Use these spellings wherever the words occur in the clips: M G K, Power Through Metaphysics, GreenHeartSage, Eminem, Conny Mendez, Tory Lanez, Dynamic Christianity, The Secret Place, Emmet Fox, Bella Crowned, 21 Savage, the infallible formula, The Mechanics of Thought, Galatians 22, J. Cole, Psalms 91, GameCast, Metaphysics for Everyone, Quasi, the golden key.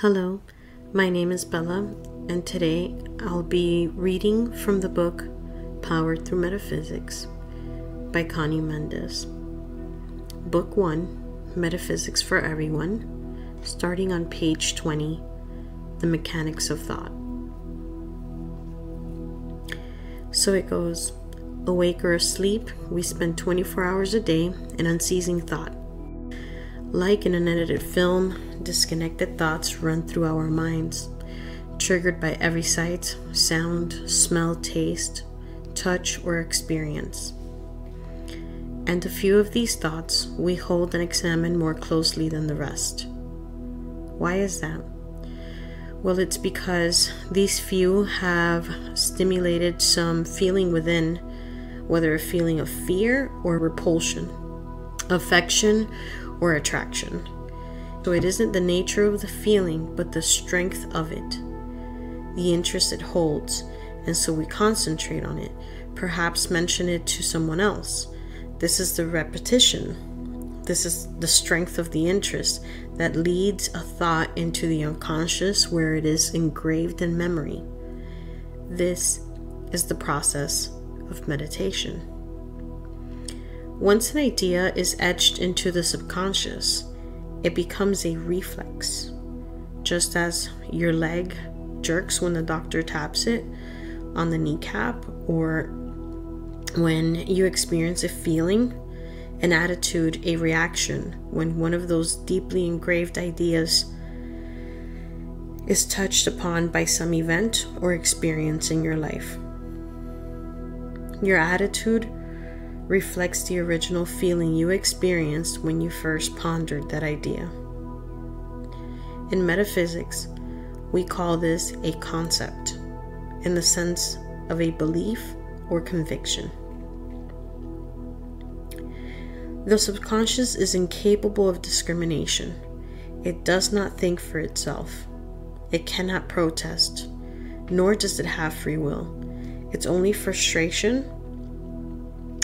Hello, my name is Bella, and today I'll be reading from the book Power Through Metaphysics by Conny Mendez. Book 1, Metaphysics for Everyone, starting on page 20, The Mechanics of Thought. So it goes, awake or asleep, we spend 24 hours a day in unceasing thought. Like in an edited film, disconnected thoughts run through our minds, triggered by every sight, sound, smell, taste, touch, or experience. And a few of these thoughts we hold and examine more closely than the rest. Why is that? Well, it's because these few have stimulated some feeling within, whether a feeling of fear or repulsion, affection, or attraction. So it isn't the nature of the feeling, but the strength of it, the interest it holds, and so we concentrate on it, perhaps mention it to someone else. This is the repetition. This is the strength of the interest that leads a thought into the unconscious where it is engraved in memory. This is the process of meditation. Once an idea is etched into the subconscious, it becomes a reflex. Just as your leg jerks when the doctor taps it on the kneecap, or when you experience a feeling, an attitude, a reaction, when one of those deeply engraved ideas is touched upon by some event or experience in your life. Your attitude reflects the original feeling you experienced when you first pondered that idea. In metaphysics, we call this a concept, in the sense of a belief or conviction. The subconscious is incapable of discrimination. It does not think for itself. It cannot protest, nor does it have free will. Its only frustration,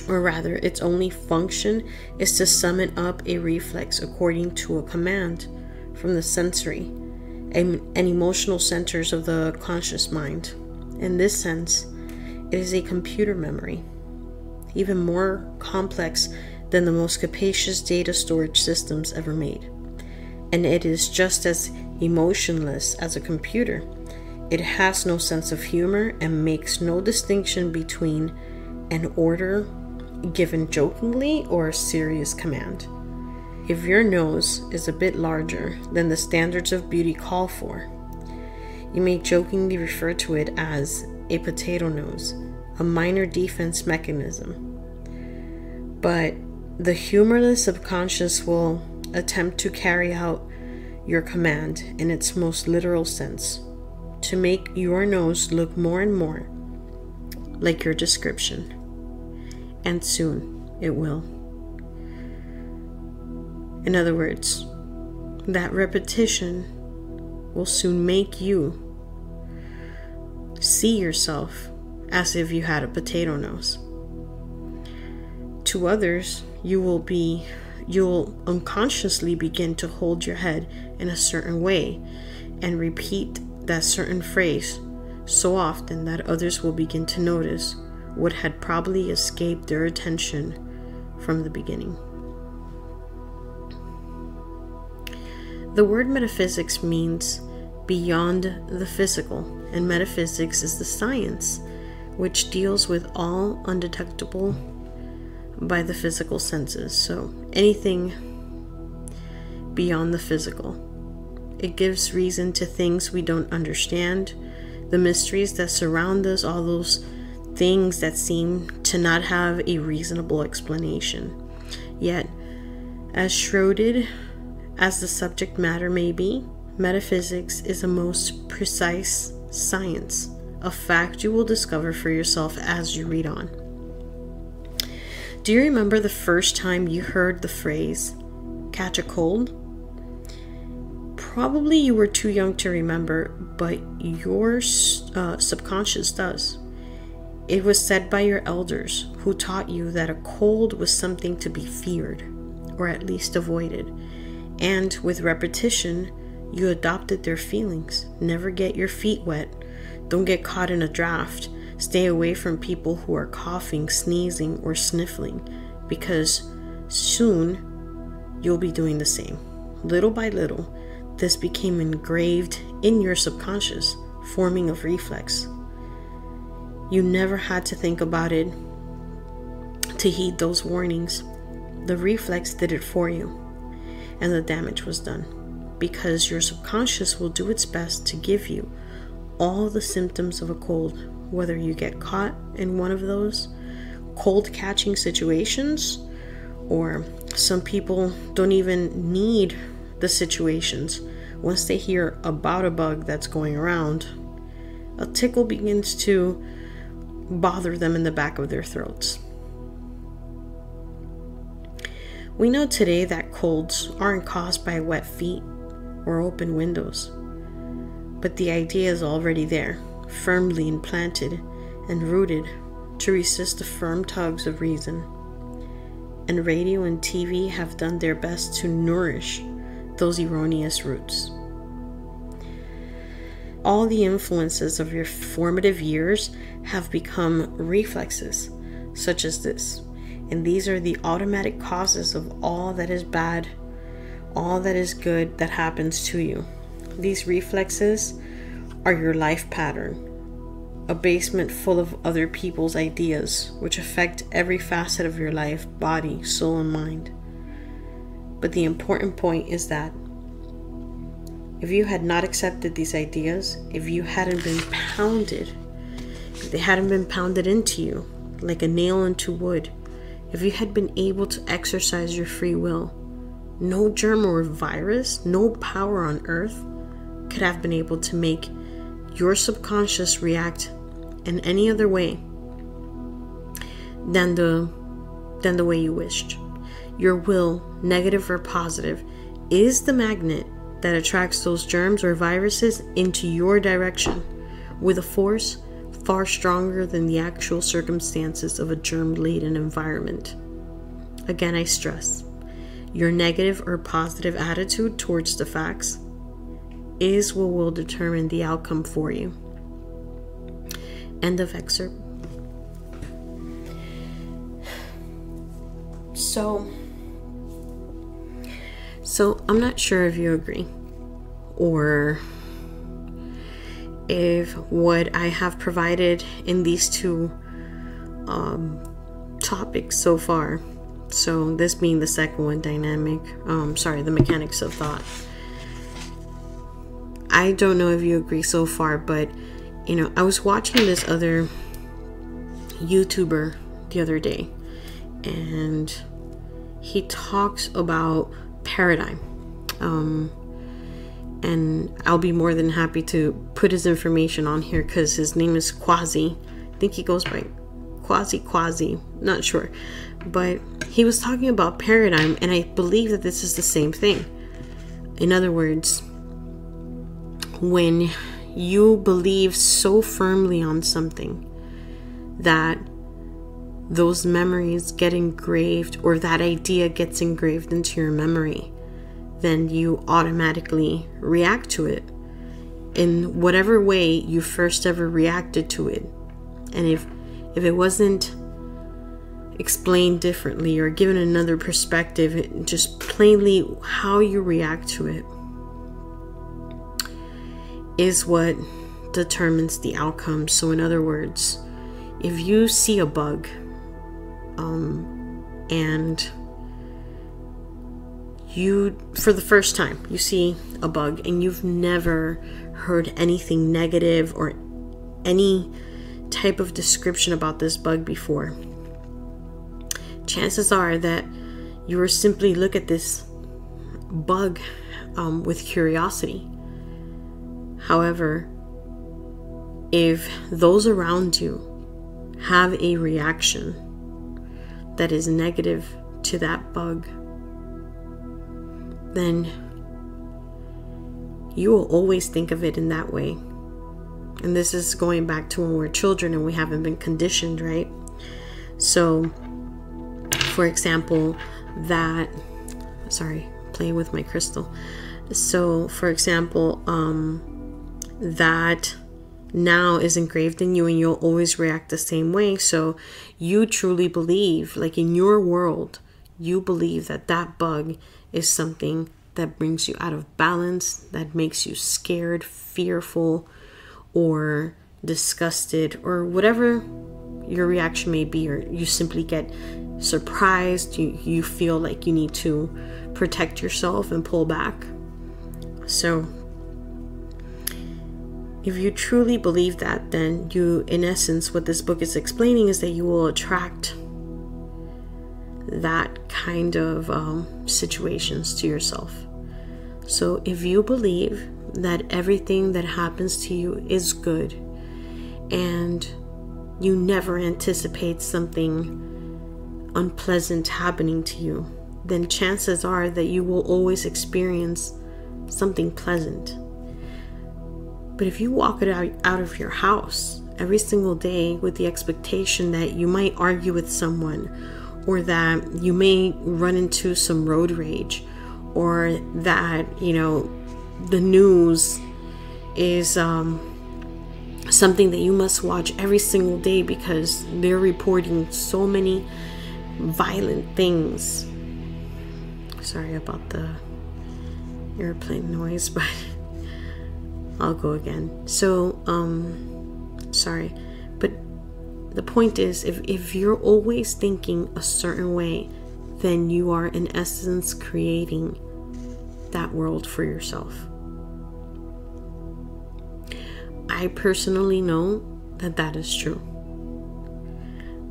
or rather, its only function is to summon up a reflex according to a command from the sensory and emotional centers of the conscious mind. In this sense, it is a computer memory, even more complex than the most capacious data storage systems ever made. And it is just as emotionless as a computer. It has no sense of humor and makes no distinction between an order given jokingly or a serious command. If your nose is a bit larger than the standards of beauty call for, you may jokingly refer to it as a potato nose, a minor defense mechanism. But the humorless subconscious will attempt to carry out your command in its most literal sense, to make your nose look more and more like your description. And soon it will. In other words, that repetition will soon make you see yourself as if you had a potato nose. To others, you'll unconsciously begin to hold your head in a certain way and repeat that certain phrase so often that others will begin to notice what had probably escaped their attention from the beginning. The word metaphysics means beyond the physical, and metaphysics is the science which deals with all undetectable by the physical senses. So anything beyond the physical. It gives reason to things we don't understand, the mysteries that surround us, all those things that seem to not have a reasonable explanation. Yet, as shrouded as the subject matter may be, metaphysics is a most precise science, a fact you will discover for yourself as you read on. Do you remember the first time you heard the phrase, catch a cold? Probably you were too young to remember, but your subconscious does. It was said by your elders, who taught you that a cold was something to be feared, or at least avoided, and with repetition, You adopted their feelings. Never get your feet wet. Don't get caught in a draft. Stay away from people who are coughing, sneezing, or sniffling, because soon you'll be doing the same. Little by little, this became engraved in your subconscious, forming a reflex. You never had to think about it to heed those warnings. The reflex did it for you, and the damage was done, because your subconscious will do its best to give you all the symptoms of a cold, whether you get caught in one of those cold catching situations, or some people don't even need the situations. Once they hear about a bug that's going around, a tickle begins to bother them in the back of their throats. We know today that colds aren't caused by wet feet or open windows, but the idea is already there, firmly implanted and rooted to resist the firm tugs of reason. And radio and TV have done their best to nourish those erroneous roots. All the influences of your formative years have become reflexes such as this, and these are the automatic causes of all that is bad, all that is good that happens to you. These reflexes are your life pattern, a basement full of other people's ideas which affect every facet of your life, body, soul, and mind. But the important point is that if you had not accepted these ideas, if you hadn't been pounded, if they hadn't been pounded into you like a nail into wood, if you had been able to exercise your free will, no germ or virus, no power on earth could have been able to make your subconscious react in any other way than the way you wished. Your will, negative or positive, is the magnet that attracts those germs or viruses into your direction with a force far stronger than the actual circumstances of a germ-laden environment. Again, I stress, your negative or positive attitude towards the facts is what will determine the outcome for you. End of excerpt. So I'm not sure if you agree, or if what I have provided in these two topics so far, so this being the second one, the Mechanics of Thought, I don't know if you agree so far, but you know, I was watching this other YouTuber the other day, and he talks about paradigm, and I'll be more than happy to put his information on here, because his name is Quasi. I think he goes by Quasi, not sure, but he was talking about paradigm, and I believe that this is the same thing. In other words, when you believe so firmly on something that those memories get engraved, or that idea gets engraved into your memory, then you automatically react to it in whatever way you first ever reacted to it. And if it wasn't explained differently or given another perspective, just plainly how you react to it is what determines the outcome. So in other words, if you see a bug and you, for the first time, you see a bug and you've never heard anything negative or any type of description about this bug before, chances are that you will simply look at this bug with curiosity. However, if those around you have a reaction that is negative to that bug, then you will always think of it in that way. And this is going back to when we're children and we haven't been conditioned, right? So, for example, playing with my crystal, So, for example, that now is engraved in you and you'll always react the same way. So you truly believe, like in your world, you believe that that bug is something that brings you out of balance, that makes you scared, fearful, or disgusted, or whatever your reaction may be, or you simply get surprised, you feel like you need to protect yourself and pull back. So if you truly believe that, then you, in essence, what this book is explaining is that you will attract that kind of situations to yourself. So if you believe that everything that happens to you is good and you never anticipate something unpleasant happening to you, then chances are that you will always experience something pleasant. But if you walk it out of your house every single day with the expectation that you might argue with someone, or that you may run into some road rage, or that, you know, the news is something that you must watch every single day because they're reporting so many violent things. Sorry about the airplane noise, but I'll go again. So, sorry. But the point is, if you're always thinking a certain way, then you are in essence creating that world for yourself. I personally know that that is true.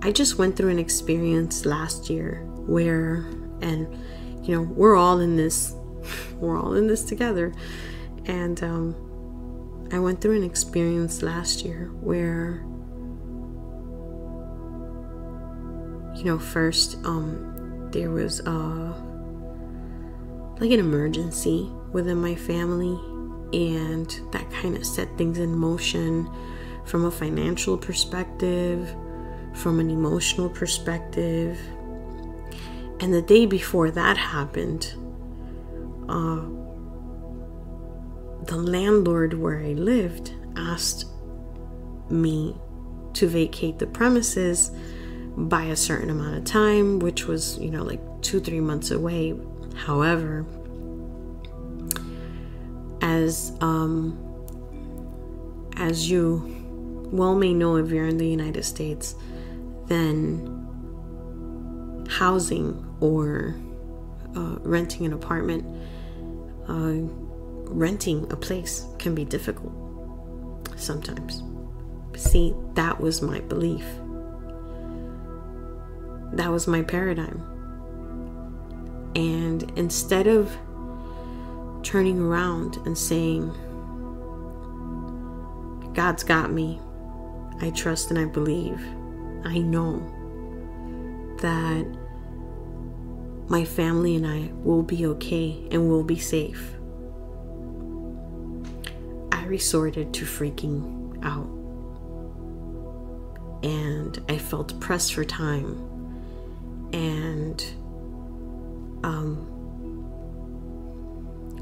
I just went through an experience last year where, and you know, we're all in this together. And I went through an experience last year where, you know, first there was like an emergency within my family, and that kind of set things in motion from a financial perspective, from an emotional perspective. And the day before that happened, the landlord where I lived asked me to vacate the premises by a certain amount of time, which was, you know, like 2-3 months away. However, as you well may know, if you're in the United States, then housing or renting an apartment, renting a place can be difficult sometimes. See, that was my belief. That was my paradigm. And instead of turning around and saying, God's got me, I trust and I believe, I know that my family and I will be okay and will be safe, I resorted to freaking out. And I felt pressed for time. And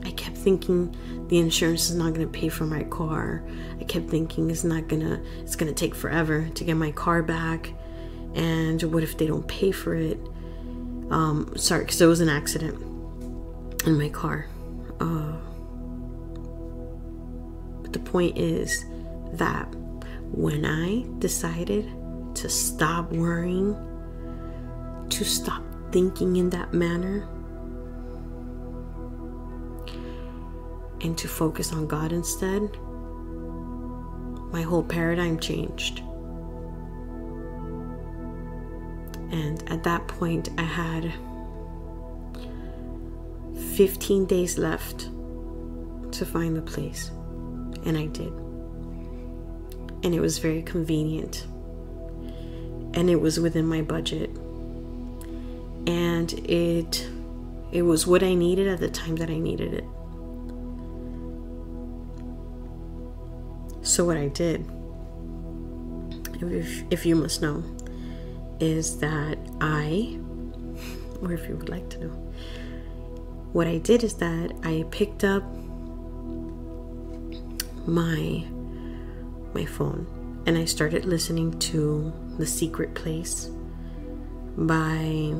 I kept thinking the insurance is not going to pay for my car. I kept thinking it's going to take forever to get my car back. And what if they don't pay for it? Sorry, because there was an accident in my car. But the point is that when I decided to stop worrying, to stop thinking in that manner, and to focus on God instead, my whole paradigm changed. And at that point, I had 15 days left to find the place, and I did. And it was very convenient, and it was within my budget, and it was what I needed at the time that I needed it. So what I did, if you must know, is that I, or if you would like to know, what I did is that I picked up my phone and I started listening to The Secret Place by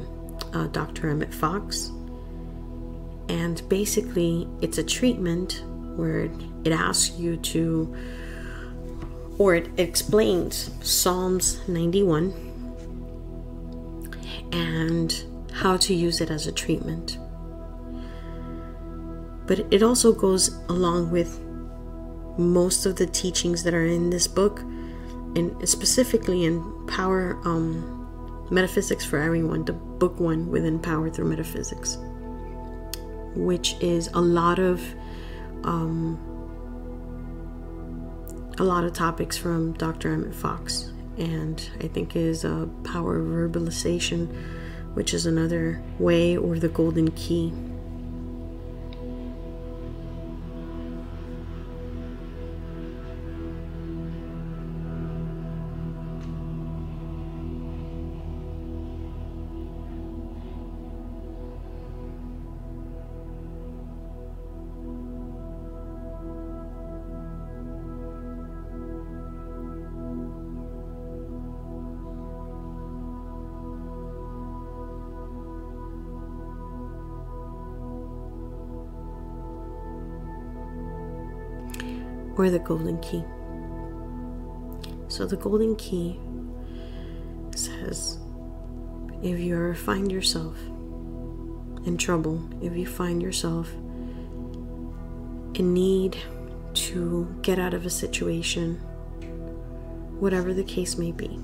Dr. Emmet Fox. And basically it's a treatment where it asks you to, or it explains Psalms 91 and how to use it as a treatment. But it also goes along with most of the teachings that are in this book, and specifically in Power Metaphysics for Everyone, the book one within Power Through Metaphysics, which is a lot of topics from Dr. Emmet Fox, and I think is a power of verbalization, which is another way, or the golden key. Or the golden key. So the golden key says, if you ever find yourself in trouble, if you find yourself in need to get out of a situation, whatever the case may be,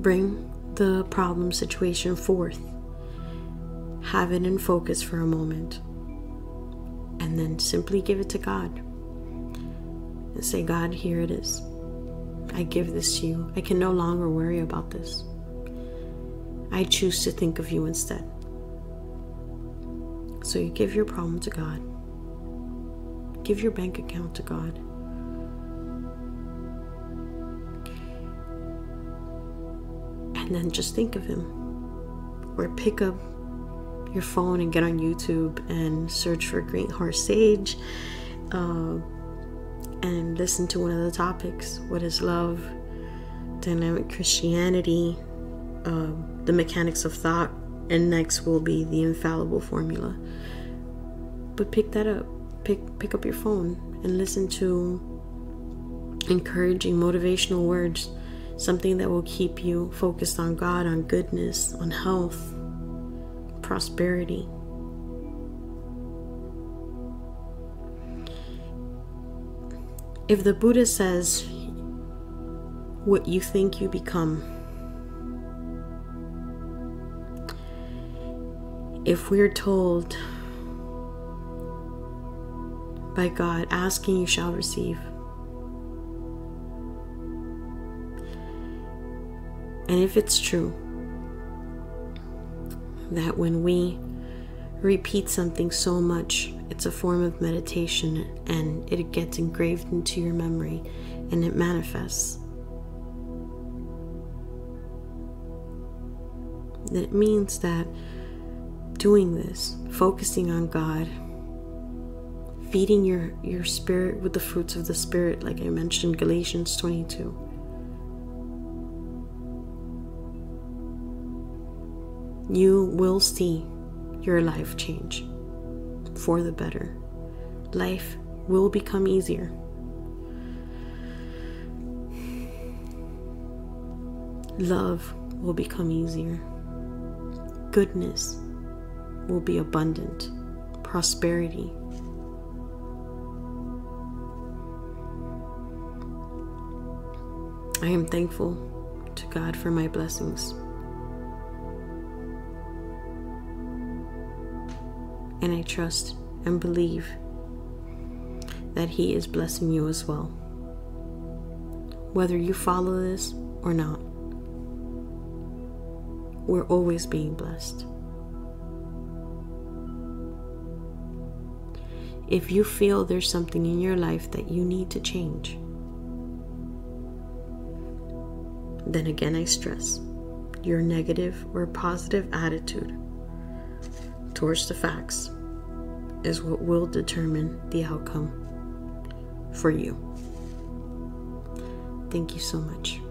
bring the problem situation forth, have it in focus for a moment, and then simply give it to God and say, God, here it is. I give this to you. I can no longer worry about this. I choose to think of you instead. So you give your problem to God. Give your bank account to God. And then just think of Him. Or pick up your phone and get on YouTube and search for GreenHeartSage and listen to one of the topics. What is love? Dynamic Christianity, The Mechanics of Thought, and next will be The Infallible Formula. But pick that up. Pick up your phone and listen to encouraging, motivational words, something that will keep you focused on God, on goodness, on health, prosperity. If the Buddha says, what you think you become, if we're told by God, asking you shall receive, and if it's true that when we repeat something so much, it's a form of meditation and it gets engraved into your memory and it manifests, then it means that doing this, focusing on God, feeding your spirit with the fruits of the Spirit, like I mentioned, Galatians 22, you will see your life change for the better. Life will become easier. Love will become easier. Goodness will be abundant. Prosperity. I am thankful to God for my blessings. And I trust and believe that He is blessing you as well, whether you follow this or not. We're always being blessed. If you feel there's something in your life that you need to change, then again I stress, your negative or positive attitude towards the facts is what will determine the outcome for you. Thank you so much.